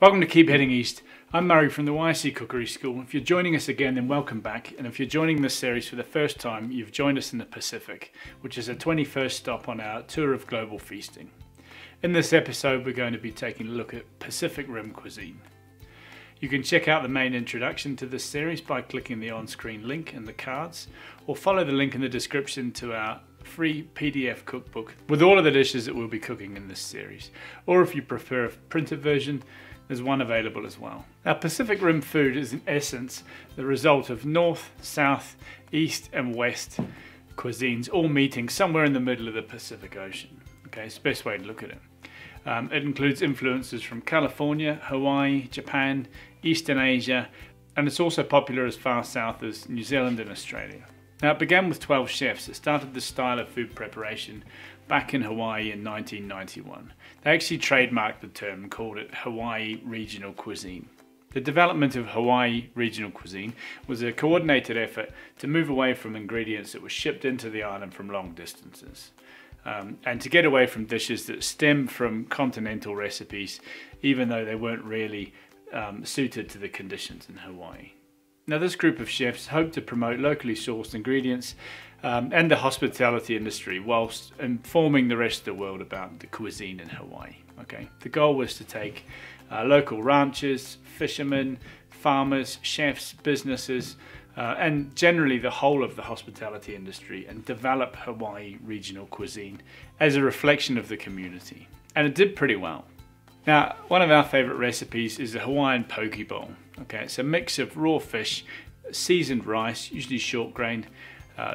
Welcome to Keep Heading East. I'm Murray from the YSE Cookery School. If you're joining us again, then welcome back. And if you're joining this series for the first time, you've joined us in the Pacific, which is the 21st stop on our tour of global feasting. In this episode, we're going to be taking a look at Pacific Rim cuisine. You can check out the main introduction to this series by clicking the on-screen link in the cards, or follow the link in the description to our free PDF cookbook with all of the dishes that we'll be cooking in this series. Or if you prefer a printed version, there's one available as well. Now, Pacific Rim food is in essence the result of North, South, East and West cuisines all meeting somewhere in the middle of the Pacific Ocean. Okay, it's the best way to look at it. It includes influences from California, Hawaii, Japan, Eastern Asia, and it's also popular as far south as New Zealand and Australia. Now, it began with 12 chefs that started this style of food preparation back in Hawaii in 1991. They actually trademarked the term and called it Hawaii Regional Cuisine. The development of Hawaii Regional Cuisine was a coordinated effort to move away from ingredients that were shipped into the island from long distances, and to get away from dishes that stem from continental recipes, even though they weren't really suited to the conditions in Hawaii. Now, this group of chefs hoped to promote locally sourced ingredients and the hospitality industry whilst informing the rest of the world about the cuisine in Hawaii. Okay, the goal was to take local ranchers, fishermen, farmers, chefs, businesses, and generally the whole of the hospitality industry, and develop Hawaii regional cuisine as a reflection of the community. And it did pretty well. Now, one of our favourite recipes is the Hawaiian Poke Bowl. Okay, it's a mix of raw fish, seasoned rice, usually short grain,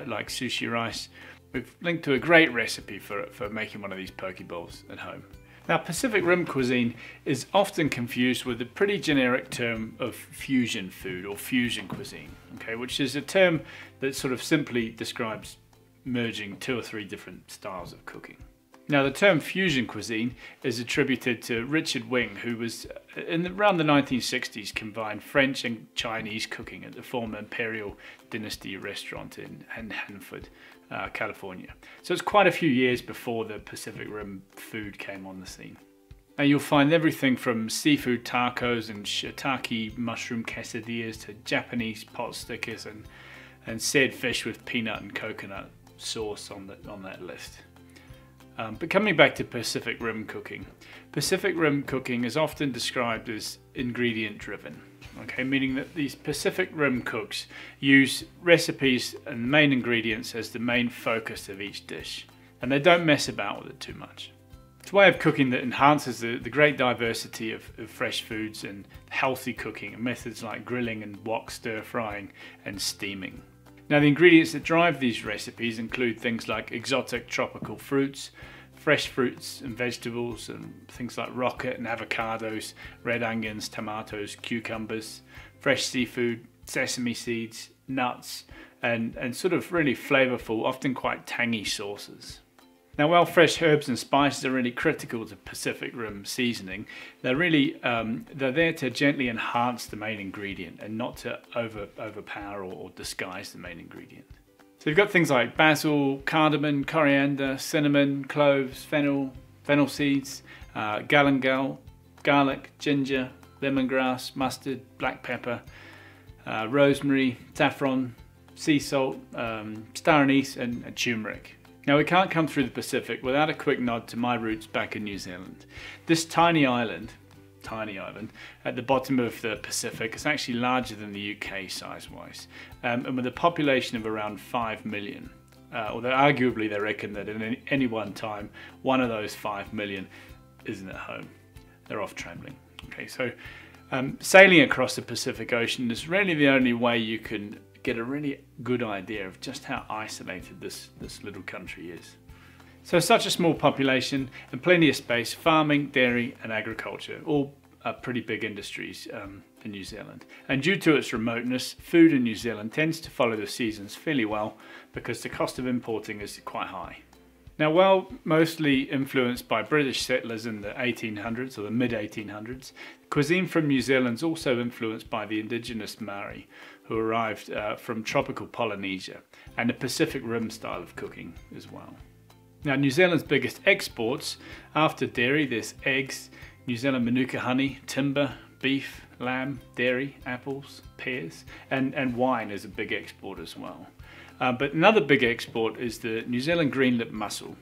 like sushi rice. We've linked to a great recipe for making one of these poke bowls at home. Now, Pacific Rim cuisine is often confused with the pretty generic term of fusion food or fusion cuisine, okay, which is a term that sort of simply describes merging two or three different styles of cooking. Now, the term fusion cuisine is attributed to Richard Wing, who was around the 1960s combined French and Chinese cooking at the former Imperial Dynasty restaurant in Hanford, California. So it's quite a few years before the Pacific Rim food came on the scene. Now, you'll find everything from seafood tacos and shiitake mushroom quesadillas to Japanese pot stickers and seared fish with peanut and coconut sauce on that list. But coming back to Pacific Rim cooking is often described as ingredient driven, okay, meaning that these Pacific Rim cooks use recipes and main ingredients as the main focus of each dish, and they don't mess about with it too much. It's a way of cooking that enhances the great diversity of fresh foods and healthy cooking and methods like grilling and wok stir frying and steaming. Now, the ingredients that drive these recipes include things like exotic tropical fruits, fresh fruits and vegetables, and things like rocket and avocados, red onions, tomatoes, cucumbers, fresh seafood, sesame seeds, nuts, and sort of really flavorful, often quite tangy sauces. Now, while fresh herbs and spices are really critical to Pacific Rim seasoning, they're really they're there to gently enhance the main ingredient and not to overpower or disguise the main ingredient. So you've got things like basil, cardamom, coriander, cinnamon, cloves, fennel seeds, galangal, garlic, ginger, lemongrass, mustard, black pepper, rosemary, saffron, sea salt, star anise, and turmeric. Now, we can't come through the Pacific without a quick nod to my roots back in New Zealand. This tiny island, at the bottom of the Pacific is actually larger than the UK size-wise, and with a population of around 5 million. Although arguably they reckon that at any one time, one of those 5 million isn't at home. They're off travelling. Okay, so sailing across the Pacific Ocean is really the only way you can get a really good idea of just how isolated this little country is. So such a small population and plenty of space, farming, dairy and agriculture, all are pretty big industries in New Zealand. And due to its remoteness, food in New Zealand tends to follow the seasons fairly well because the cost of importing is quite high. Now, while mostly influenced by British settlers in the 1800s or the mid-1800s, cuisine from New Zealand is also influenced by the indigenous Maori, who arrived from tropical Polynesia, and the Pacific Rim style of cooking as well. Now, New Zealand's biggest exports after dairy, there's eggs, New Zealand manuka honey, timber, beef, lamb, dairy, apples, pears, and wine is a big export as well. But another big export is the New Zealand Green Lipped Mussel.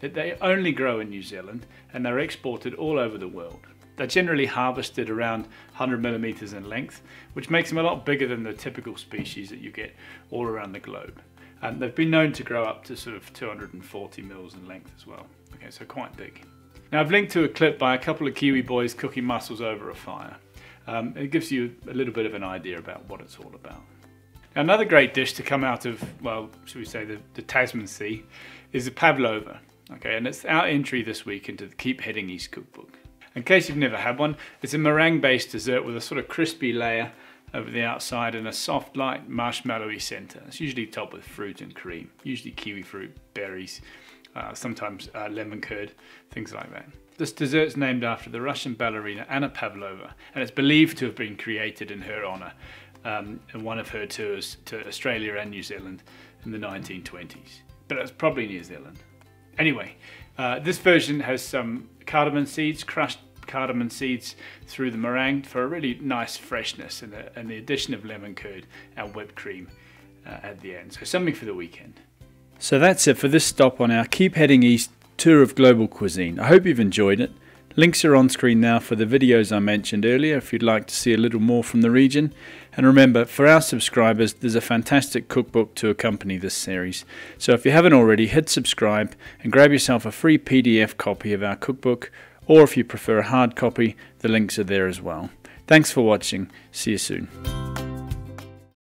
They only grow in New Zealand and they're exported all over the world. They're generally harvested around 100 millimeters in length, which makes them a lot bigger than the typical species that you get all around the globe. And they've been known to grow up to sort of 240 mils in length as well. Okay, so quite big. Now I've linked to a clip by a couple of Kiwi boys cooking mussels over a fire. It gives you a little bit of an idea about what it's all about. Now, another great dish to come out of, well, should we say the Tasman Sea, is the pavlova. Okay, and it's our entry this week into the Keep Heading East cookbook. In case you've never had one, it's a meringue-based dessert with a sort of crispy layer over the outside and a soft, light, marshmallowy center. It's usually topped with fruit and cream, usually kiwi fruit, berries, sometimes lemon curd, things like that. This dessert's named after the Russian ballerina Anna Pavlova, and it's believed to have been created in her honor in one of her tours to Australia and New Zealand in the 1920s. But it's probably New Zealand. Anyway, this version has some cardamom seeds, crushed cardamom seeds through the meringue for a really nice freshness, and the addition of lemon curd and whipped cream at the end. So something for the weekend. So that's it for this stop on our Keep Heading East tour of global cuisine. I hope you've enjoyed it. Links are on screen now for the videos I mentioned earlier if you'd like to see a little more from the region. And remember, for our subscribers, there's a fantastic cookbook to accompany this series. So if you haven't already, hit subscribe and grab yourself a free PDF copy of our cookbook, or if you prefer a hard copy, the links are there as well. Thanks for watching. See you soon.